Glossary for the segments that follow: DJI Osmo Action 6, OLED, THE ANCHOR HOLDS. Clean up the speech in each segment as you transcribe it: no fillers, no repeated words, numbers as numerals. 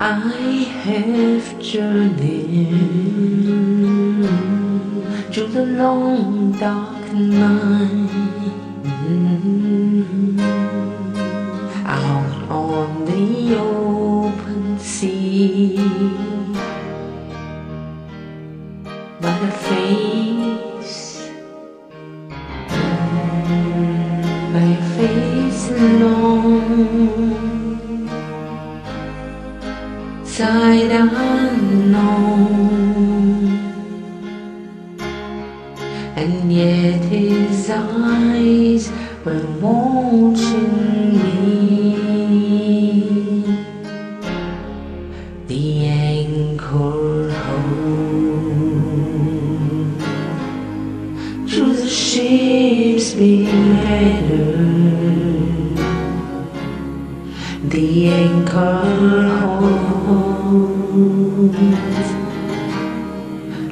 I have journeyed through the long dark night, out on the open sea, but a face, by a face alone, sight unknown, and yet his eyes were watching me. The anchor holds through the ship's big header. The anchor holds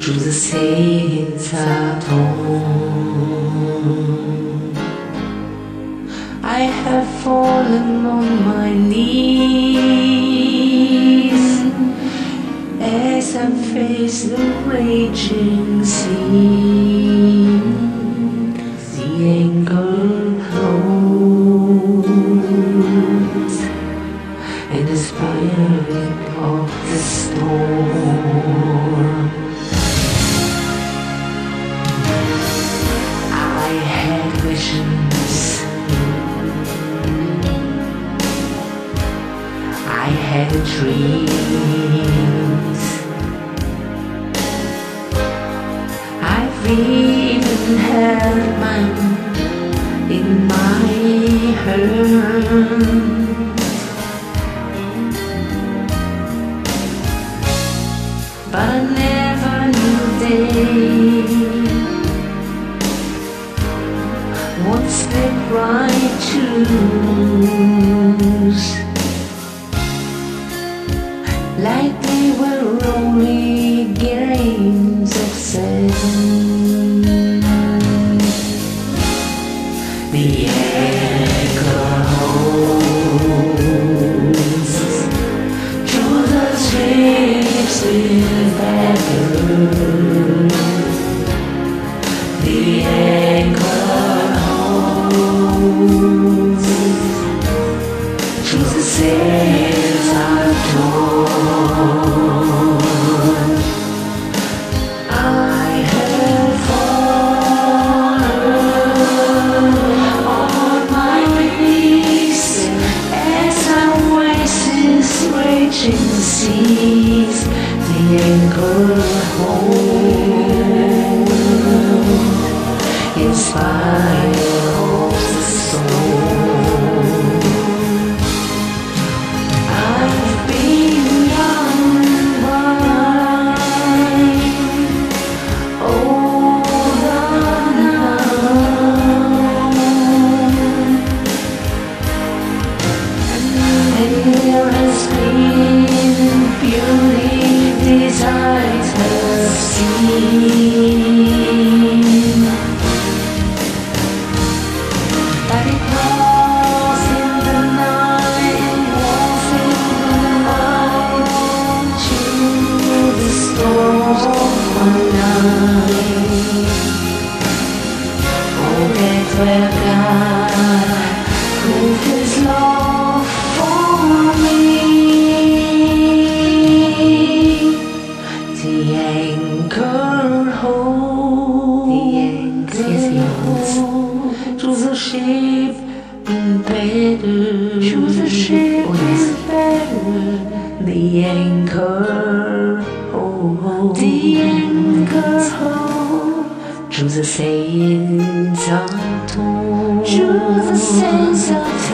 through the sails are torn. I have fallen on my knees as I face the raging sea. The anchor holds, and the spirit of the storm. I had visions, I had dreams, I've even had mine in my hands. But I never knew they would slip right loose, like they were only games of sand. The anchor holds through the ship's wind. The anchor holds through the sails are torn. I have fallen on my knees as I watch this raging seas. The anchor holds in spite of the storm. I've been unwind all the night, and there has been beauty these eyes have seen, but it was in the night, it was in the night, through the storm of my life. Oh, that's where God proved His love for me. The anchor holds, yes, he holds, to the ship in battle, to the ship in battle. The anchor holds, the anchor holds, to the sails are torn, to the sails are torn.